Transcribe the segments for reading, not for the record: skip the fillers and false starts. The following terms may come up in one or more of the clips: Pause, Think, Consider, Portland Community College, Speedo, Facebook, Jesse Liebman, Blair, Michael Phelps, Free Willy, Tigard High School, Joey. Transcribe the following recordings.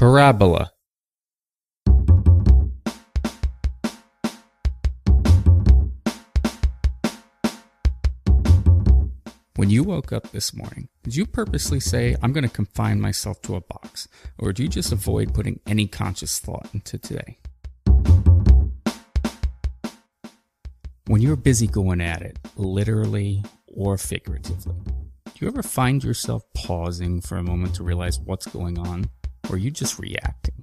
Parabola. When you woke up this morning, did you purposely say, I'm going to confine myself to a box? Or do you just avoid putting any conscious thought into today? When you're busy going at it, literally or figuratively, do you ever find yourself pausing for a moment to realize what's going on? Or are you just reacting?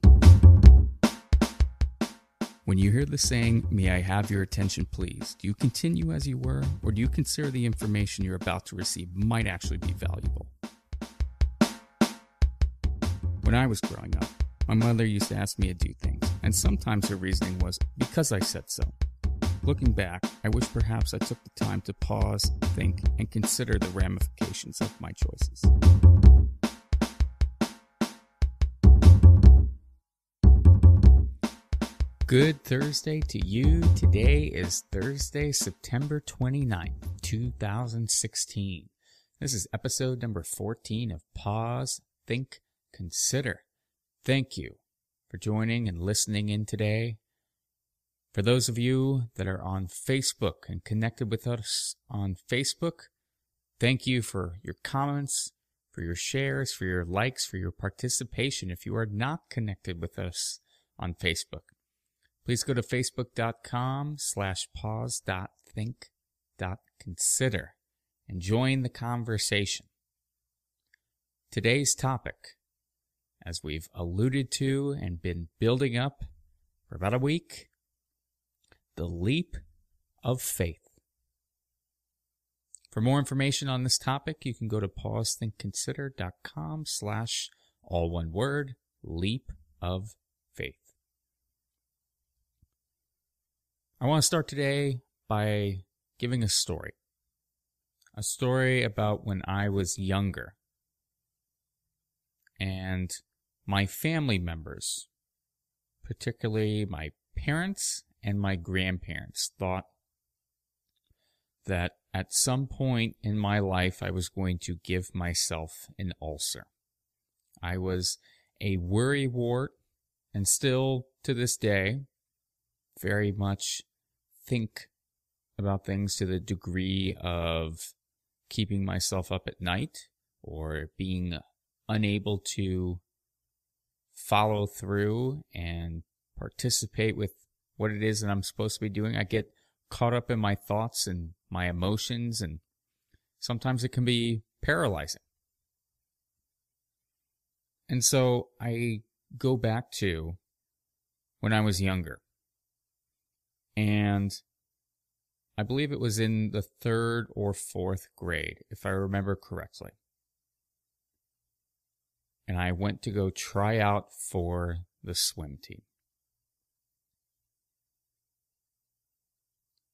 When you hear the saying, may I have your attention please, do you continue as you were, or do you consider the information you're about to receive might actually be valuable? When I was growing up, my mother used to ask me to do things, and sometimes her reasoning was, because I said so. Looking back, I wish perhaps I took the time to pause, think, and consider the ramifications of my choices. Good Thursday to you. Today is Thursday, September 29th, 2016. This is episode number 14 of Pause, Think, Consider. Thank you for joining and listening in today. For those of you that are on Facebook and connected with us on Facebook, thank you for your comments, for your shares, for your likes, for your participation. If you are not connected with us on Facebook, please go to facebook.com/pause.think.consider and join the conversation. Today's topic, as we've alluded to and been building up for about a week, the leap of faith. For more information on this topic, you can go to pausethinkconsider.com/all one word, leap of faith. I want to start today by giving a story. A story about when I was younger and my family members, particularly my parents and my grandparents, thought that at some point in my life I was going to give myself an ulcer. I was a worrywart and still to this day very much think about things to the degree of keeping myself up at night or being unable to follow through and participate with what it is that I'm supposed to be doing. I get caught up in my thoughts and my emotions, and sometimes it can be paralyzing. And so I go back to when I was younger. And I believe it was in the 3rd or 4th grade, if I remember correctly. And I went to go try out for the swim team.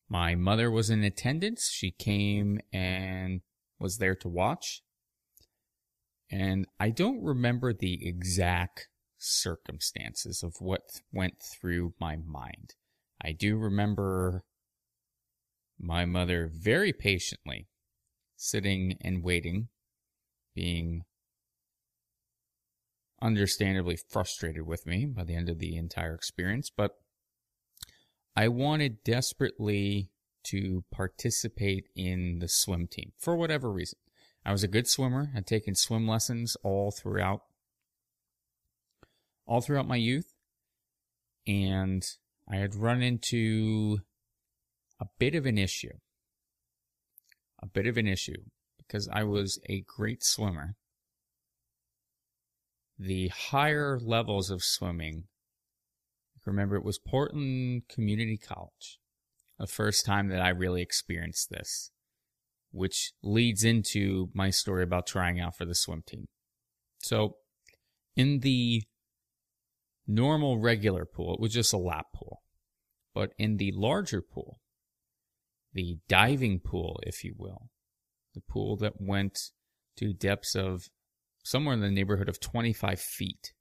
My mother was in attendance. She came and was there to watch. And I don't remember the exact circumstances of what went through my mind. I do remember my mother very patiently sitting and waiting, being understandably frustrated with me by the end of the entire experience, but I wanted desperately to participate in the swim team for whatever reason. I was a good swimmer. I'd taken swim lessons all throughout my youth, and I had run into a bit of an issue, because I was a great swimmer. The higher levels of swimming, remember it was Portland Community College, the first time that I really experienced this, which leads into my story about trying out for the swim team. So in the normal regular pool, it was just a lap pool. But in the larger pool, the diving pool, if you will, the pool that went to depths of somewhere in the neighborhood of 25 feet,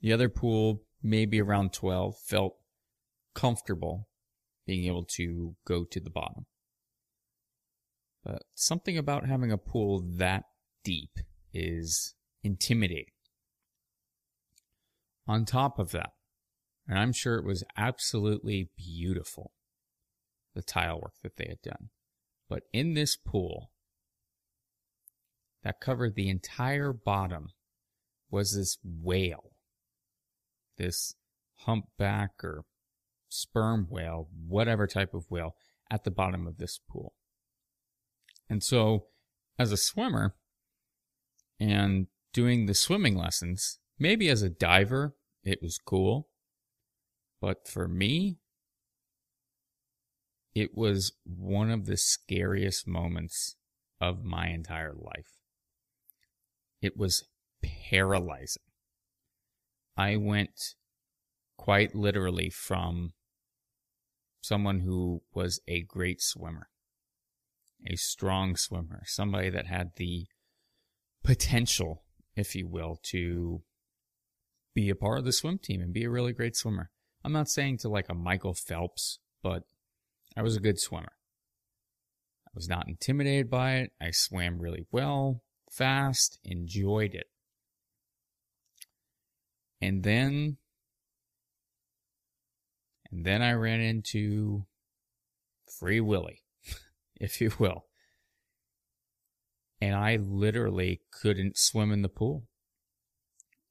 the other pool, maybe around 12, felt comfortable being able to go to the bottom. But something about having a pool that deep is intimidating. on top of that. And I'm sure it was absolutely beautiful, the tile work that they had done. But in this pool that covered the entire bottom was this whale, this humpback or sperm whale, whatever type of whale, at the bottom of this pool. And so, as a swimmer and doing the swimming lessons, maybe as a diver, it was cool. But for me, it was one of the scariest moments of my entire life. It was paralyzing. I went quite literally from someone who was a great swimmer, a strong swimmer, somebody that had the potential, if you will, to be a part of the swim team and be a really great swimmer. I'm not saying to like a Michael Phelps, but I was a good swimmer. I was not intimidated by it. I swam really well, fast, enjoyed it. And then I ran into Free Willy, if you will. And I literally couldn't swim in the pool.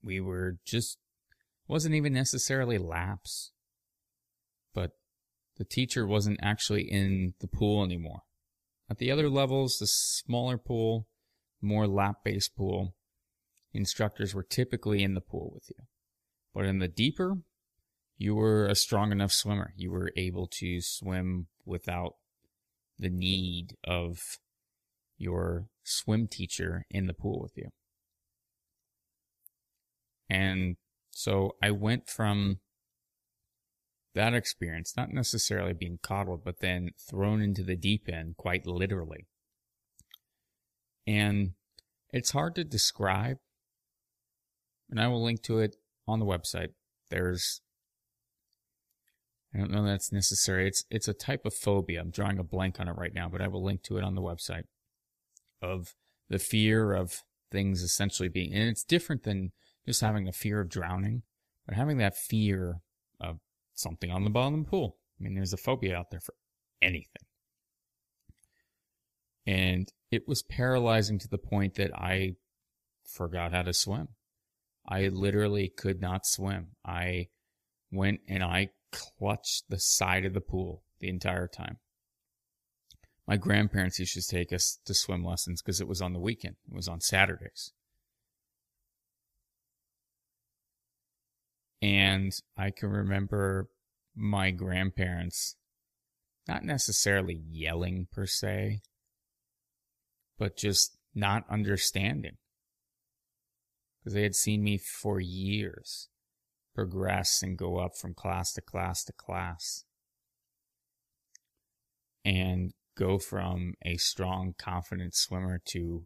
We were just, wasn't even necessarily laps, but the teacher wasn't actually in the pool anymore. At the other levels, the smaller pool, more lap-based pool, instructors were typically in the pool with you. But in the deeper, you were a strong enough swimmer. You were able to swim without the need of your swim teacher in the pool with you. And so I went from that experience, not necessarily being coddled, but then thrown into the deep end, quite literally. And it's hard to describe, and I will link to it on the website. There's, I don't know that it's necessary. It's a type of phobia. I'm drawing a blank on it right now, but I will link to it on the website, of the fear of things essentially being, and it's different than just having a fear of drowning, but having that fear of something on the bottom of the pool. I mean, there's a phobia out there for anything. And it was paralyzing to the point that I forgot how to swim. I literally could not swim. I went and I clutched the side of the pool the entire time. My grandparents used to take us to swim lessons because it was on the weekend. It was on Saturdays. And I can remember my grandparents not necessarily yelling per se, but just not understanding. Because they had seen me for years progress and go up from class to class to class. And go from a strong, confident swimmer to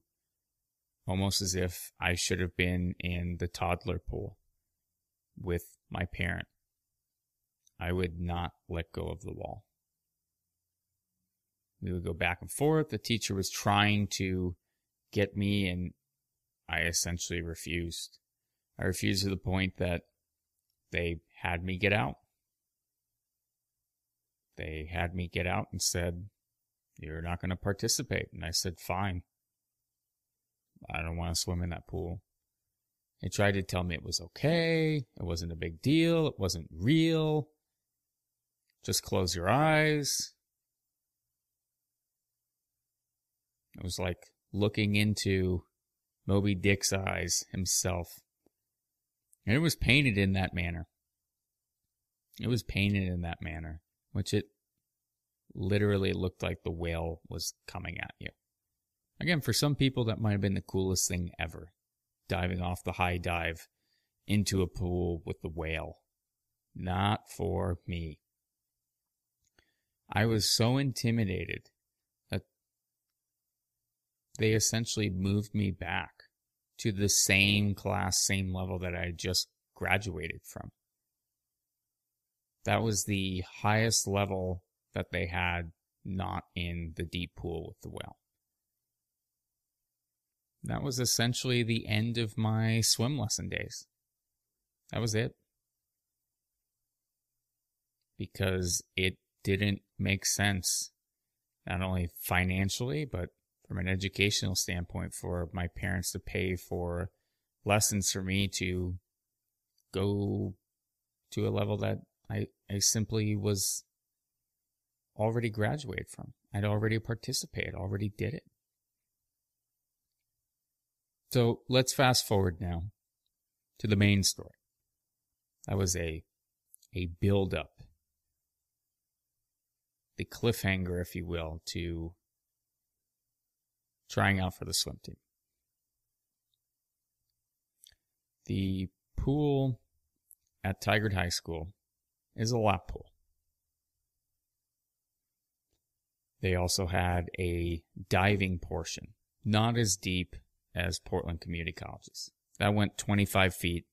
almost as if I should have been in the toddler pool with my parent. I would not let go of the wall. We would go back and forth. The teacher was trying to get me, and I essentially refused. I refused to the point that they had me get out. They had me get out and said, "You're not going to participate." And I said, "Fine. I don't want to swim in that pool." They tried to tell me it was okay. It wasn't a big deal. It wasn't real. Just close your eyes. It was like looking into Moby Dick's eyes himself. And it was painted in that manner. It was painted in that manner, which it literally looked like the whale was coming at you. Again, for some people, that might have been the coolest thing ever. Diving off the high dive into a pool with the whale. Not for me. I was so intimidated that they essentially moved me back to the same class, same level that I just graduated from. That was the highest level that they had, not in the deep pool with the whale. That was essentially the end of my swim lesson days. That was it. Because it didn't make sense, not only financially, but from an educational standpoint, for my parents to pay for lessons for me to go to a level that I simply was already graduated from. I'd already participated, already did it. So let's fast forward now to the main story. That was a build-up. The cliffhanger, if you will, to trying out for the swim team. The pool at Tigard High School is a lap pool. They also had a diving portion, not as deep as Portland Community College's. That went 25 feet.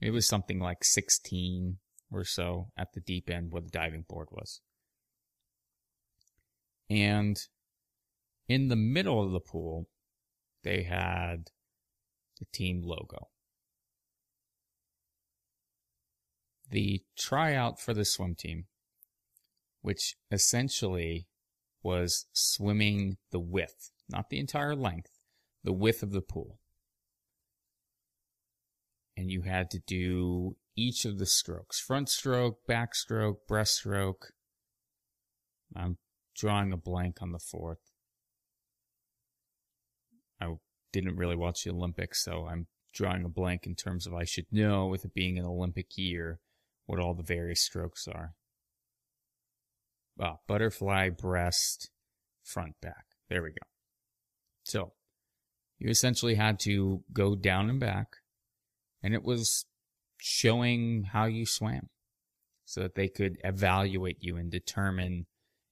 It was something like 16 or so at the deep end where the diving board was. And in the middle of the pool, they had the team logo. The tryout for the swim team, which essentially was swimming the width, not the entire length, the width of the pool. And you had to do each of the strokes, front stroke, back stroke, breaststroke. I'm drawing a blank on the fourth. I didn't really watch the Olympics, so I'm drawing a blank in terms of I should know, with it being an Olympic year, what all the various strokes are. Well, butterfly, breast, front, back. There we go. So you essentially had to go down and back, and it was showing how you swam so that they could evaluate you and determine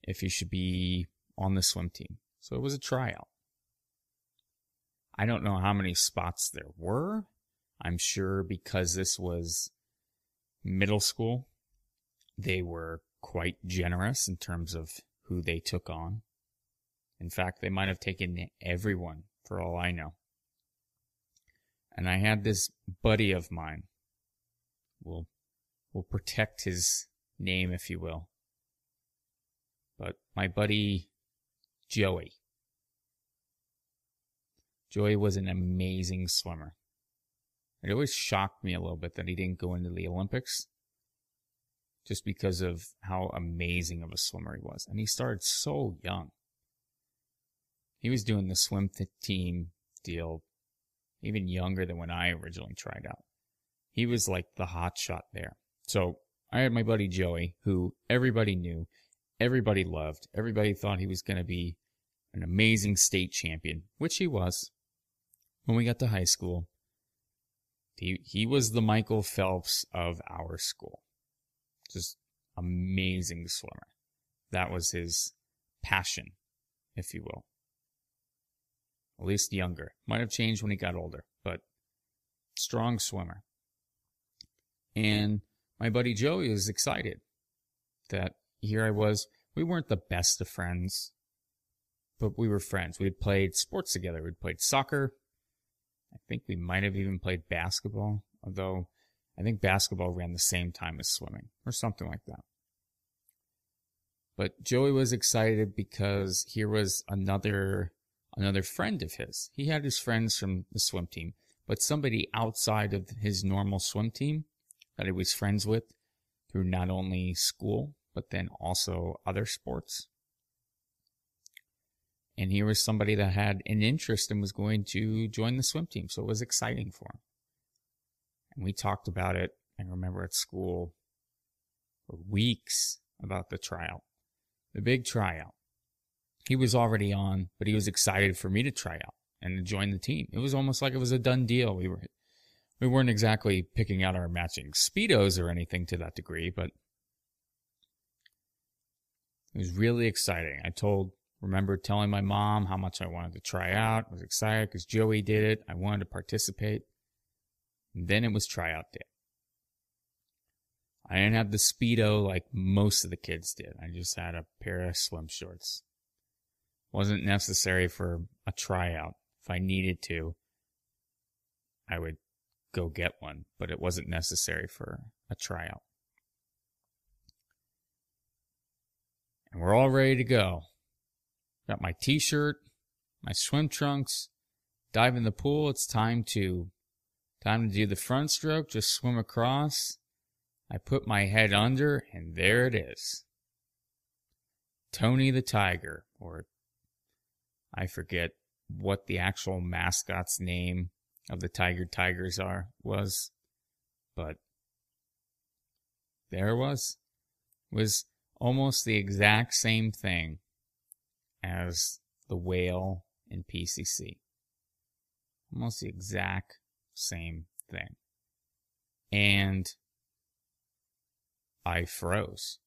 if you should be on the swim team. So it was a tryout. I don't know how many spots there were. I'm sure because this was middle school, they were quite generous in terms of who they took on. In fact, they might have taken everyone for all I know. And I had this buddy of mine. We'll protect his name, if you will. But my buddy, Joey. Joey was an amazing swimmer. It always shocked me a little bit that he didn't go into the Olympics, just because of how amazing of a swimmer he was. And he started so young. He was doing the swim team deal even younger than when I originally tried out. He was like the hot shot there. So I had my buddy Joey, who everybody knew. Everybody loved. Everybody thought he was going to be an amazing state champion, which he was. When we got to high school, he was the Michael Phelps of our school. Just amazing swimmer. That was his passion, if you will. At least younger. Might have changed when he got older, but strong swimmer. And my buddy Joey was excited that here I was. We weren't the best of friends, but we were friends. We had played sports together. We'd played soccer. I think we might have even played basketball, although I think basketball ran the same time as swimming or something like that. But Joey was excited because here was another friend of his. He had his friends from the swim team, but somebody outside of his normal swim team that he was friends with through not only school, but then also other sports. And here was somebody that had an interest and was going to join the swim team. So it was exciting for him. And we talked about it, I remember, at school for weeks about the tryout, the big tryout. He was already on, but he was excited for me to try out and to join the team. It was almost like it was a done deal. We weren't exactly picking out our matching Speedos or anything to that degree, but it was really exciting. I remember telling my mom how much I wanted to try out. I was excited because Joey did it. I wanted to participate. And then it was tryout day. I didn't have the Speedo like most of the kids did. I just had a pair of swim shorts. Wasn't necessary for a tryout. If I needed to, I would go get one, but it wasn't necessary for a tryout. And we're all ready to go. Got my t-shirt, my swim trunks, dive in the pool. It's time to do the front stroke, just swim across. I put my head under, and there it is. Tony the Tiger, or I forget what the actual mascot's name of the Tigard Tigers was, but there was almost the exact same thing as the whale in PCC. Almost the exact same thing. And I froze.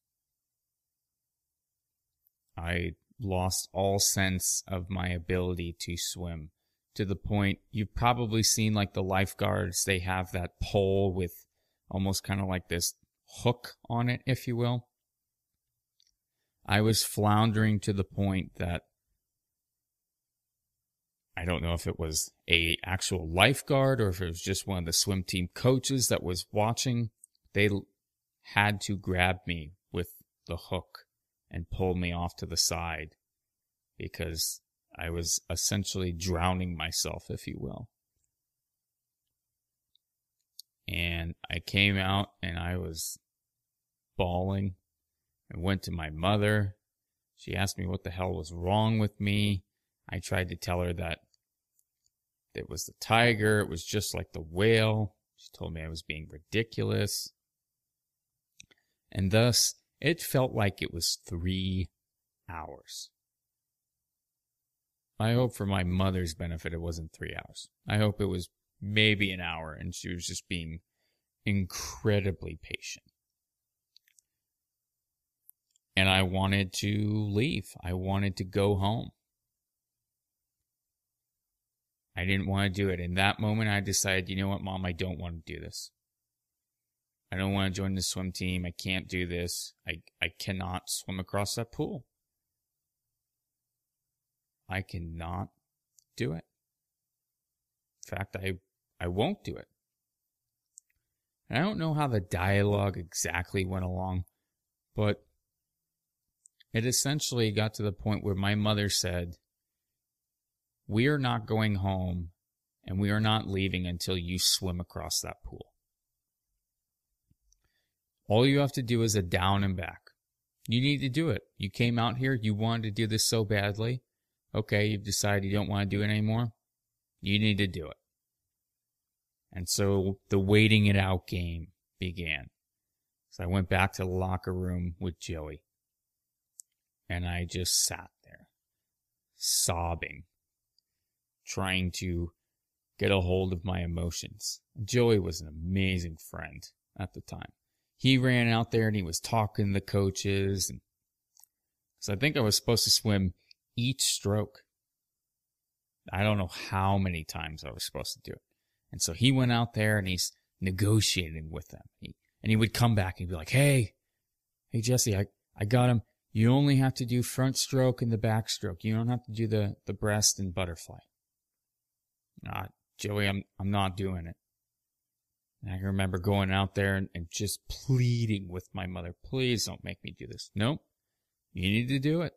I lost all sense of my ability to swim, to the point you've probably seen, like, the lifeguards, they have that pole with almost kind of like this hook on it, if you will. I was floundering to the point that I don't know if it was a actual lifeguard or if it was just one of the swim team coaches that was watching. They had to grab me with the hook and pull me off to the side because I was essentially drowning myself, if you will. And I came out and I was bawling. I went to my mother. She asked me what the hell was wrong with me. I tried to tell her that it was the tiger. It was just like the whale. She told me I was being ridiculous. And thus, it felt like it was 3 hours. I hope for my mother's benefit it wasn't 3 hours. I hope it was maybe an hour, and she was just being incredibly patient. And I wanted to leave. I wanted to go home. I didn't want to do it. In that moment, I decided, you know what, Mom, I don't want to do this. I don't want to join the swim team. I can't do this. I cannot swim across that pool. I cannot do it. In fact, I won't do it. And I don't know how the dialogue exactly went along, but it essentially got to the point where my mother said, "We are not going home, and we are not leaving until you swim across that pool. All you have to do is a down and back. You need to do it. You came out here. You wanted to do this so badly. Okay, you've decided you don't want to do it anymore. You need to do it." And so the waiting it out game began. So I went back to the locker room with Joey. And I just sat there, sobbing, trying to get a hold of my emotions. Joey was an amazing friend at the time. He ran out there and he was talking to the coaches. And so I think I was supposed to swim each stroke. I don't know how many times I was supposed to do it. And so he went out there and he's negotiating with them. And he would come back and he'd be like, hey, Jesse, I got him. You only have to do front stroke and the back stroke. You don't have to do the breast and butterfly. Joey, I'm not doing it. And I can remember going out there and just pleading with my mother, please don't make me do this. Nope. You need to do it.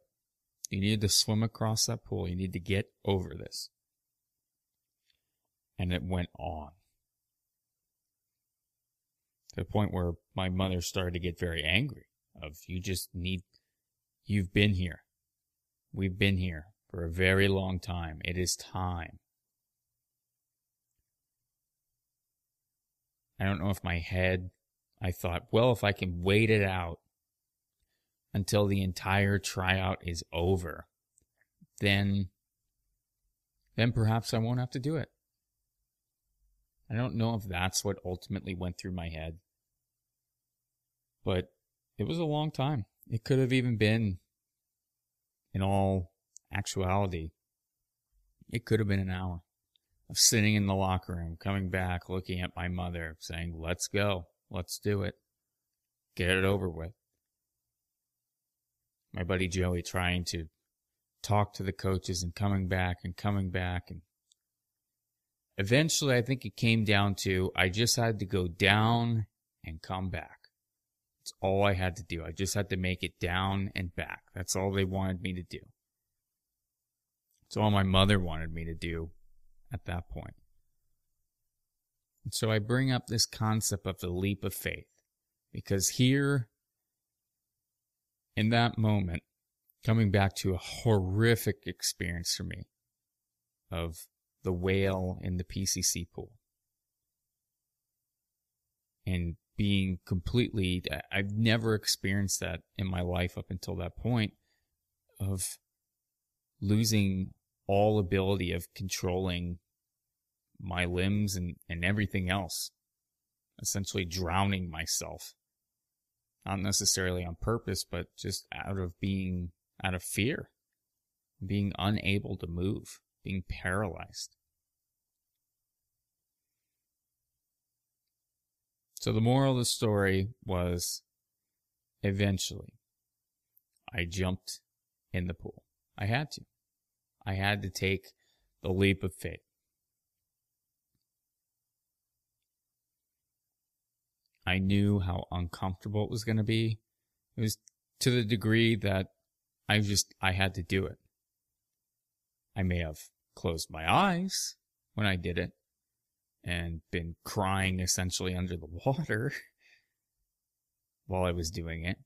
You need to swim across that pool. You need to get over this. And it went on. To the point where my mother started to get very angry of, you've been here. We've been here for a very long time. It is time. I don't know if my head, I thought, well, if I can wait it out until the entire tryout is over, then perhaps I won't have to do it. I don't know if that's what ultimately went through my head, but it was a long time. It could have even been, in all actuality, it could have been an hour. Of sitting in the locker room, coming back, looking at my mother, saying, let's go, let's do it, get it over with. My buddy Joey trying to talk to the coaches and coming back and coming back. And Eventually, I think it came down to I just had to go down and come back. That's all I had to do. I just had to make it down and back. That's all they wanted me to do. It's all my mother wanted me to do at that point. And so I bring up this concept of the leap of faith, because here, in that moment, coming back to a horrific experience for me of the whale in the PCC pool. And being completely, I've never experienced that in my life up until that point, of losing all ability of controlling my limbs and everything else. Essentially drowning myself. Not necessarily on purpose, but just out of fear. Being unable to move. Being paralyzed. So the moral of the story was, eventually, I jumped in the pool. I had to. I had to take the leap of faith. I knew how uncomfortable it was going to be. It was to the degree that I had to do it. I may have closed my eyes when I did it and been crying essentially under the water while I was doing it.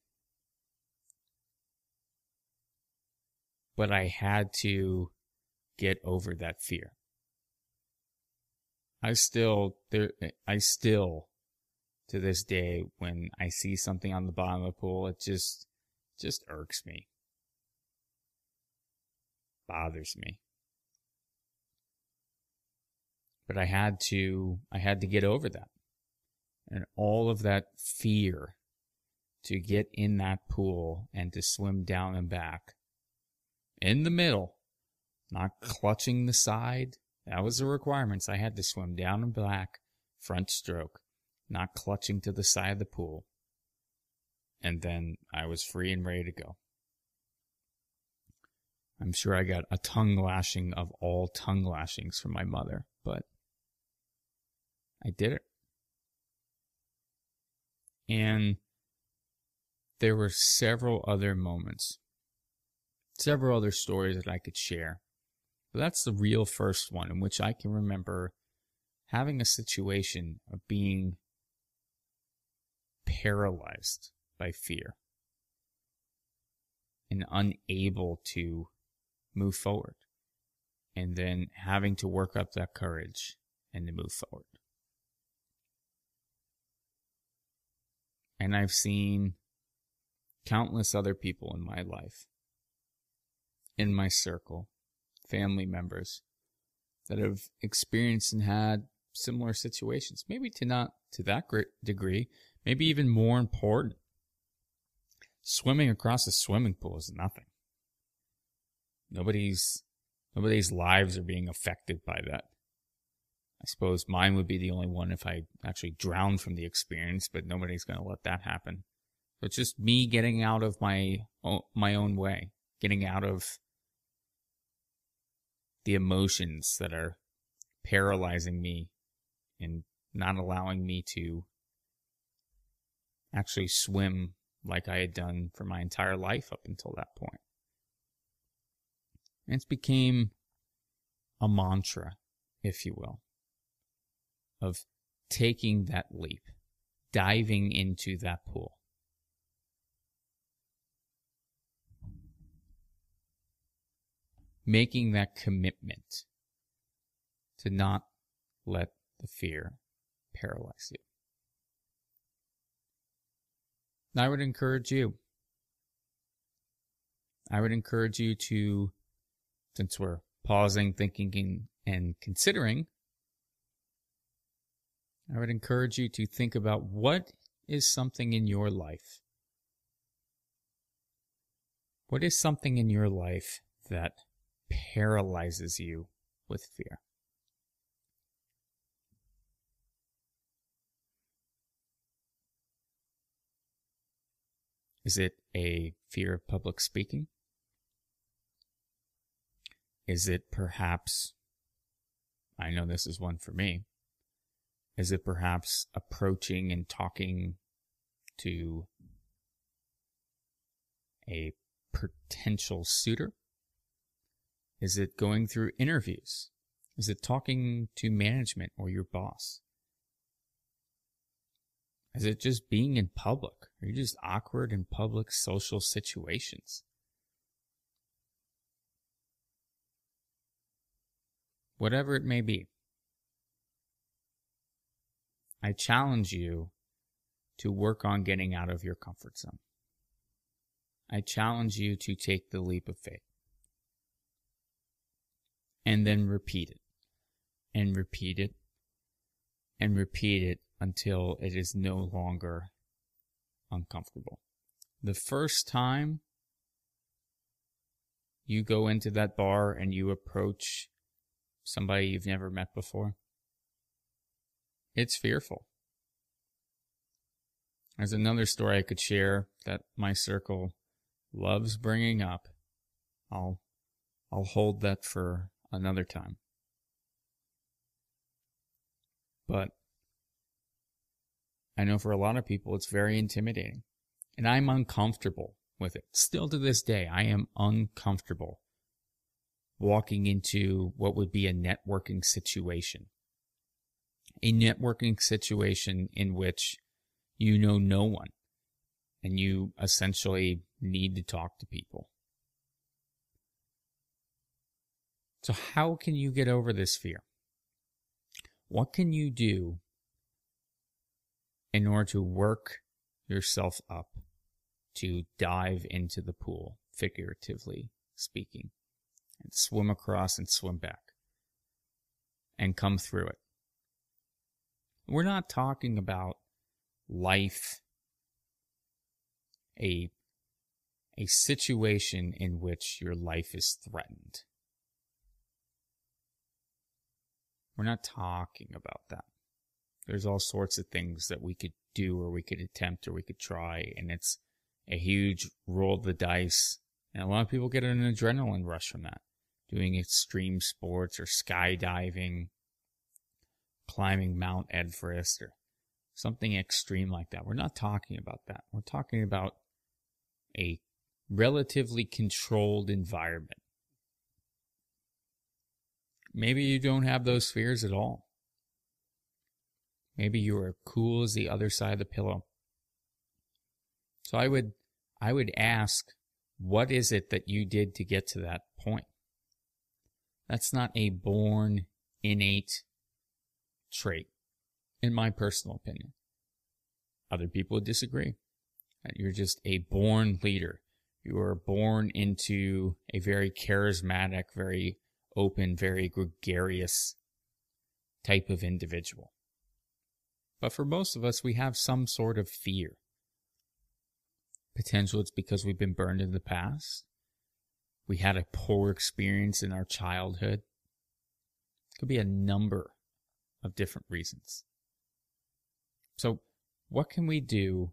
But I had to get over that fear. I still, to this day, when I see something on the bottom of the pool, it just irks me. Bothers me. But I had to get over that. And all of that fear to get in that pool and to swim down and back. In the middle, not clutching the side. That was the requirements. I had to swim down and back, front stroke, not clutching to the side of the pool. And then I was free and ready to go. I'm sure I got a tongue lashing of all tongue lashings from my mother, but I did it. And there were several other moments, several other stories that I could share. But that's the real first one in which I can remember having a situation of being paralyzed by fear and unable to move forward, and then having to work up that courage and to move forward. And I've seen countless other people in my life, in my circle, family members that have experienced and had similar situations, maybe to not to that great degree, maybe even more important. Swimming across a swimming pool is nothing. Nobody's lives are being affected by that. I suppose mine would be the only one if I actually drowned from the experience, but nobody's going to let that happen. So it's just me getting out of my own way, getting out of the emotions that are paralyzing me and not allowing me to actually swim like I had done for my entire life up until that point. And it became a mantra, if you will, of taking that leap, diving into that pool. Making that commitment to not let the fear paralyze you. And I would encourage you to, since we're pausing, thinking, and considering, I would encourage you to think about what is something in your life. What is something in your life that paralyzes you with fear? Is it a fear of public speaking? Is it perhaps I know this is one for me. Is it perhaps approaching and talking to a potential suitor? Is it going through interviews? Is it talking to management or your boss? Is it just being in public? Are you just awkward in public social situations? Whatever it may be, I challenge you to work on getting out of your comfort zone. I challenge you to take the leap of faith. And then repeat it. And repeat it. And repeat it until it is no longer uncomfortable. The first time you go into that bar and you approach somebody you've never met before, it's fearful. There's another story I could share that my circle loves bringing up. I'll hold that for another time. But I know for a lot of people it's very intimidating. And I'm uncomfortable with it. Still to this day, I am uncomfortable walking into what would be a networking situation. A networking situation in which you know no one and you essentially need to talk to people. So how can you get over this fear? What can you do in order to work yourself up to dive into the pool, figuratively speaking, and swim across and swim back and come through it? We're not talking about life, a situation in which your life is threatened. We're not talking about that. There's all sorts of things that we could do or we could attempt or we could try, and it's a huge roll of the dice, and a lot of people get an adrenaline rush from that. Doing extreme sports or skydiving, climbing Mount Everest or something extreme like that. We're not talking about that. We're talking about a relatively controlled environment. Maybe you don't have those fears at all. Maybe you are cool as the other side of the pillow. So I would ask, what is it that you did to get to that point? That's not a born, innate trait, in my personal opinion. Other people would disagree. You're just a born leader. You are born into a very charismatic, very open, very gregarious type of individual. But for most of us, we have some sort of fear. Potentially, it's because we've been burned in the past. We had a poor experience in our childhood. It could be a number of different reasons. So, what can we do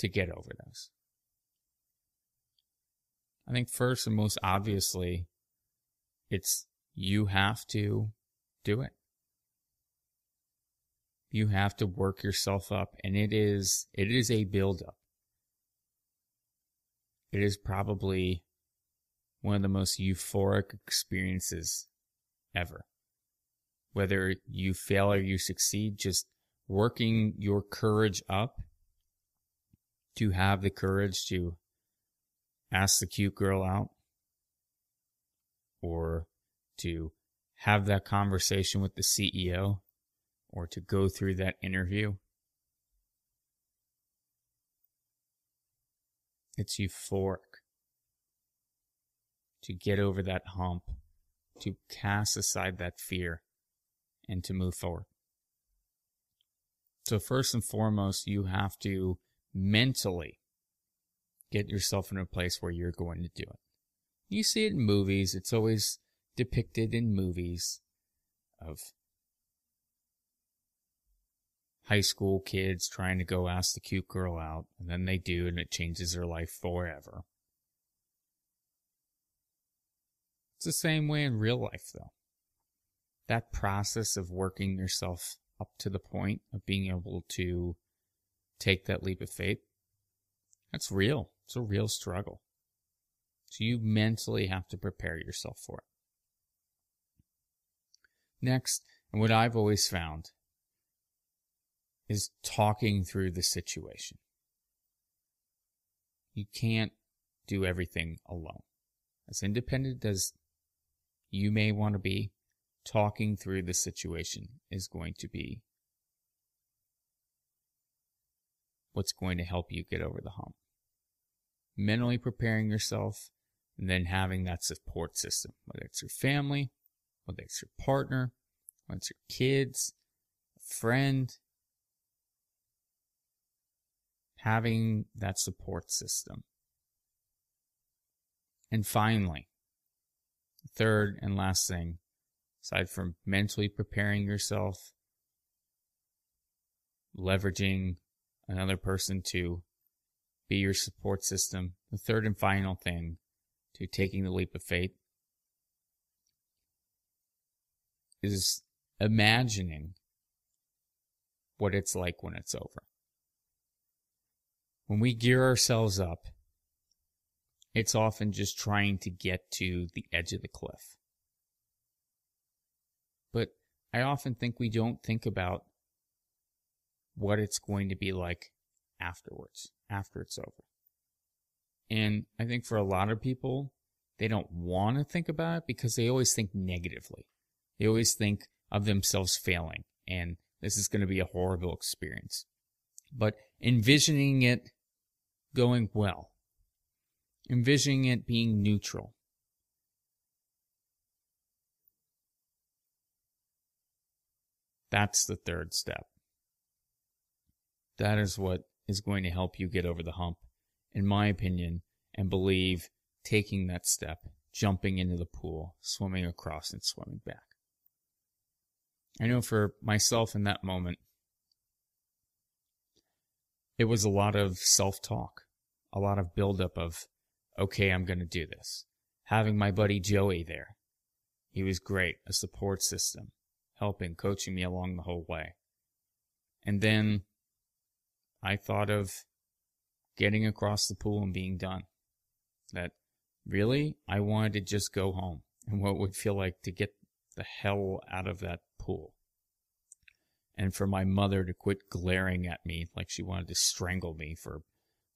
to get over those? I think first and most obviously, it's you have to do it. You have to work yourself up, and it is a buildup. It is probably one of the most euphoric experiences ever. Whether you fail or you succeed, just working your courage up to have the courage to ask the cute girl out or to have that conversation with the CEO, or to go through that interview. It's euphoric. To get over that hump, to cast aside that fear, and to move forward. So first and foremost, you have to mentally get yourself in a place where you're going to do it. You see it in movies. It's always depicted in movies of high school kids trying to go ask the cute girl out, and then they do, and it changes their life forever. It's the same way in real life, though. that process of working yourself up to the point of being able to take that leap of faith, that's real. It's a real struggle. So you mentally have to prepare yourself for it. Next, and what I've always found is talking through the situation. You can't do everything alone. As independent as you may want to be, talking through the situation is going to be what's going to help you get over the hump. Mentally preparing yourself and then having that support system, whether it's your family, whether it's your partner, whether it's your kids, a friend. Having that support system. And finally, third and last thing, aside from mentally preparing yourself, leveraging another person to be your support system, the third and final thing to taking the leap of faith is imagining what it's like when it's over. When we gear ourselves up, it's often just trying to get to the edge of the cliff. But I often think we don't think about what it's going to be like afterwards, after it's over. And I think for a lot of people, they don't want to think about it because they always think negatively. They always think of themselves failing, and this is going to be a horrible experience. But envisioning it going well, envisioning it being neutral, that's the third step. That is what is going to help you get over the hump, in my opinion, and believe taking that step, jumping into the pool, swimming across and swimming back. I know for myself in that moment, it was a lot of self-talk, a lot of buildup of, okay, I'm going to do this. Having my buddy Joey there, he was great, a support system, helping, coaching me along the whole way. And then I thought of getting across the pool and being done. That really, I wanted to just go home and what it would feel like to get the hell out of that pool. And for my mother to quit glaring at me like she wanted to strangle me for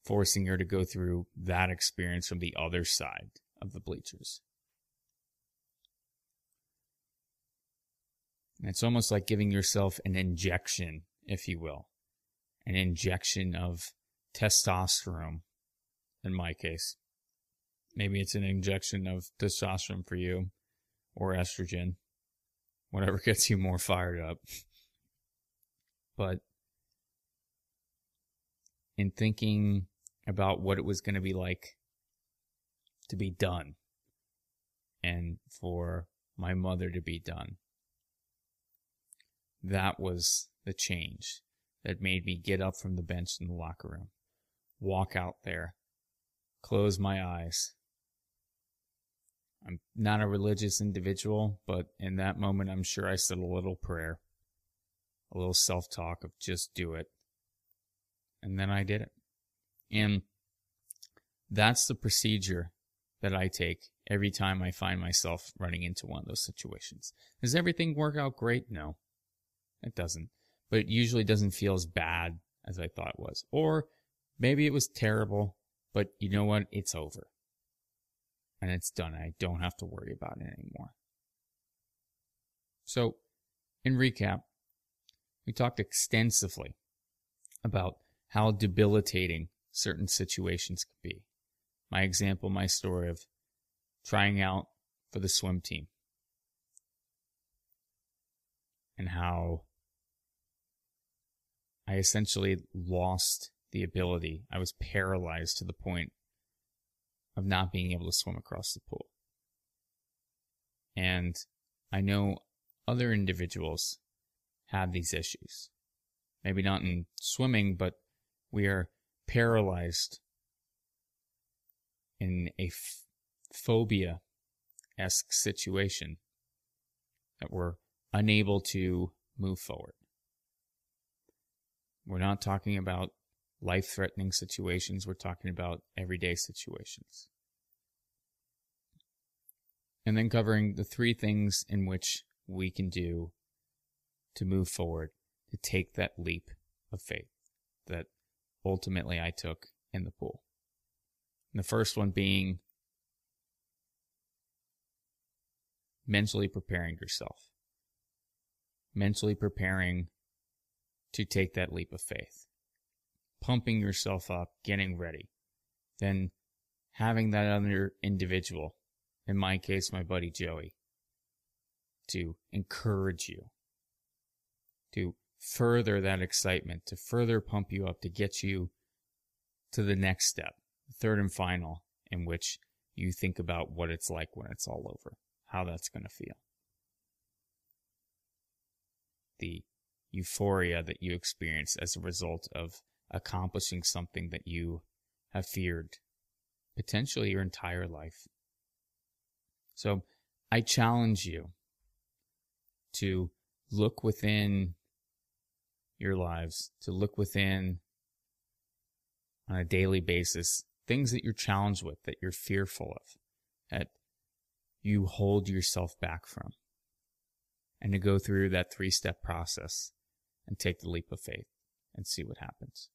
forcing her to go through that experience from the other side of the bleachers. And it's almost like giving yourself an injection, if you will, an injection of testosterone, in my case. Maybe it's an injection of testosterone for you, or estrogen, whatever gets you more fired up. But in thinking about what it was going to be like to be done and for my mother to be done, that was the change that made me get up from the bench in the locker room, walk out there, close my eyes. I'm not a religious individual, but in that moment, I'm sure I said a little prayer. A little self-talk of just do it. And then I did it. And that's the procedure that I take every time I find myself running into one of those situations. Does everything work out great? No, it doesn't. But it usually doesn't feel as bad as I thought it was. Or maybe it was terrible, but you know what? It's over. And it's done. I don't have to worry about it anymore. So, in recap, we talked extensively about how debilitating certain situations could be. My example, my story of trying out for the swim team and how I essentially lost the ability. I was paralyzed to the point of not being able to swim across the pool. And I know other individuals have these issues. Maybe not in swimming, but we are paralyzed in a phobia-esque situation that we're unable to move forward. We're not talking about life-threatening situations. We're talking about everyday situations. And then covering the three things in which we can do to move forward, to take that leap of faith that ultimately I took in the pool. And the first one being mentally preparing yourself, mentally preparing to take that leap of faith, pumping yourself up, getting ready, then having that other individual, in my case, my buddy Joey, to encourage you, to further that excitement, to further pump you up, to get you to the next step, the third and final, in which you think about what it's like when it's all over, how that's going to feel. The euphoria that you experience as a result of accomplishing something that you have feared potentially your entire life. So I challenge you to look within your lives, to look within on a daily basis, things that you're challenged with, that you're fearful of, that you hold yourself back from, and to go through that three-step process and take the leap of faith and see what happens.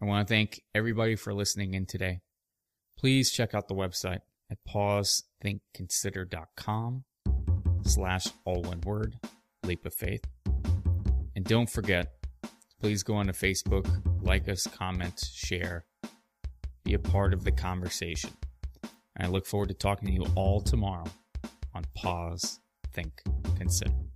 I want to thank everybody for listening in today. Please check out the website at pausethinkconsider.com/all-one-word, leap of faith. And don't forget, please go onto Facebook, like us, comment, share, be a part of the conversation. And I look forward to talking to you all tomorrow on Pause, Think, Consider.